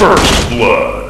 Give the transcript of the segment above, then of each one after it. First blood.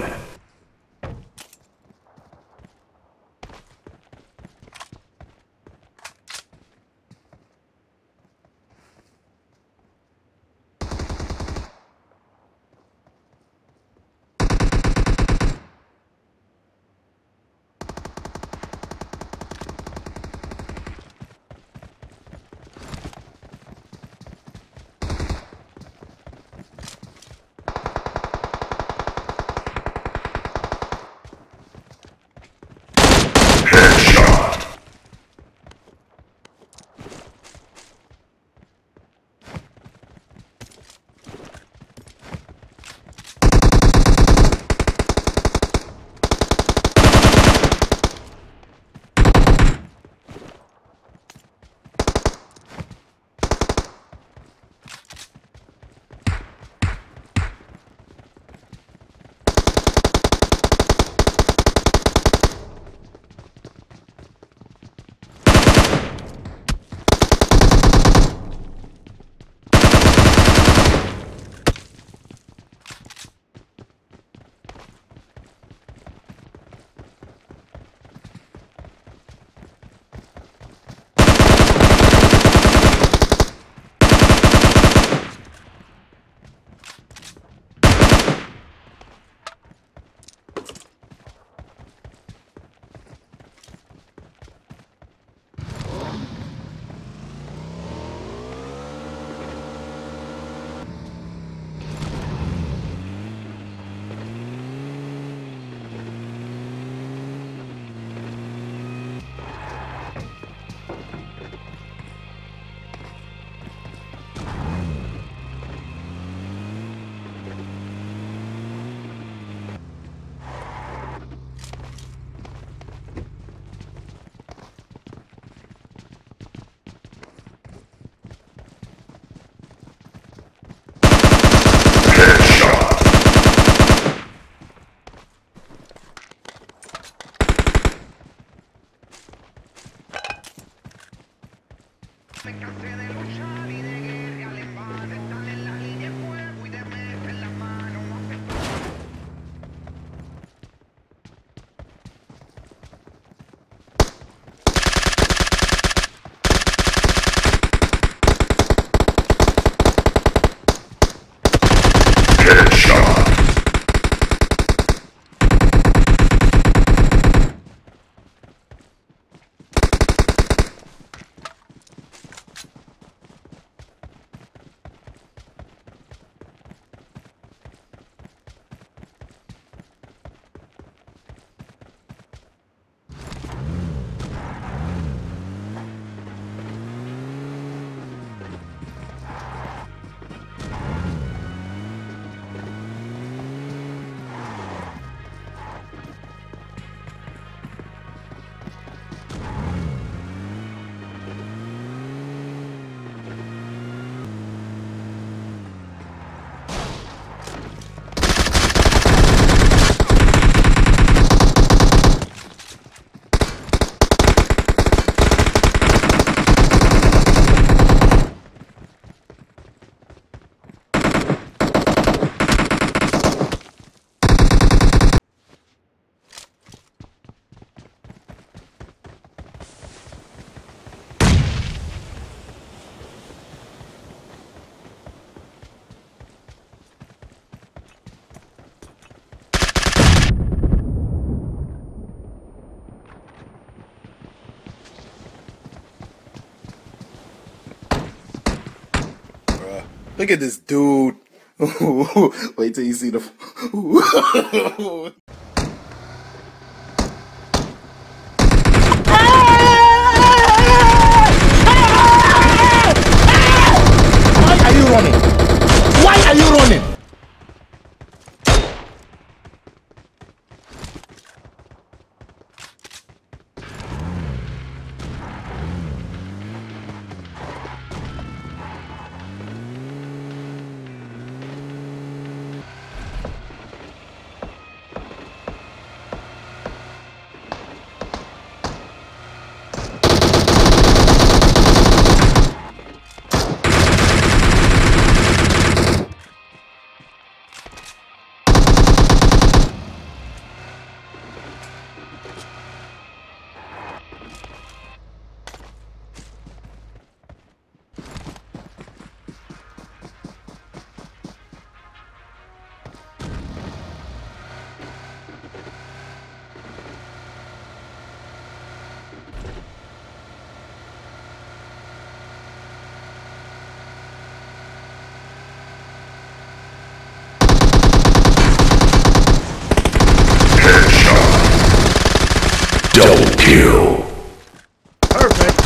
Look at this dude. Wait till you see the... Double kill. Perfect.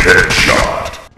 Headshot.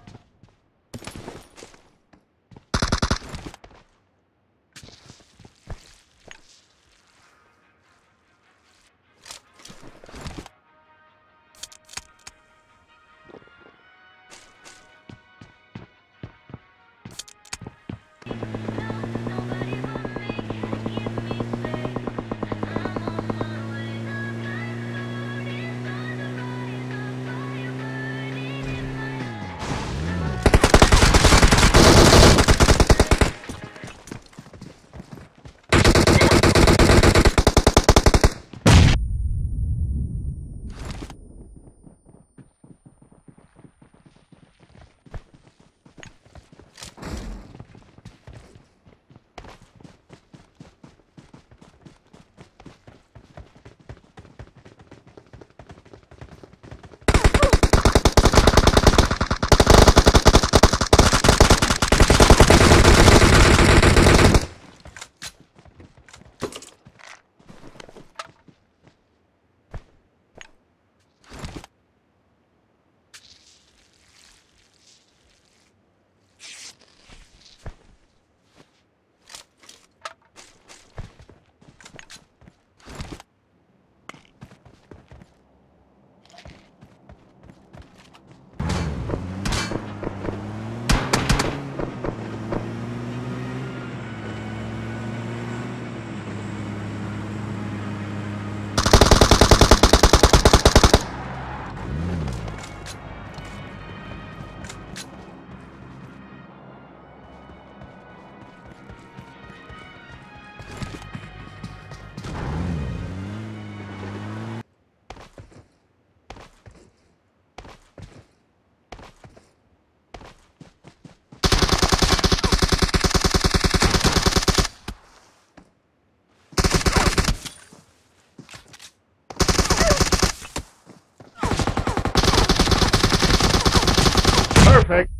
Perfect.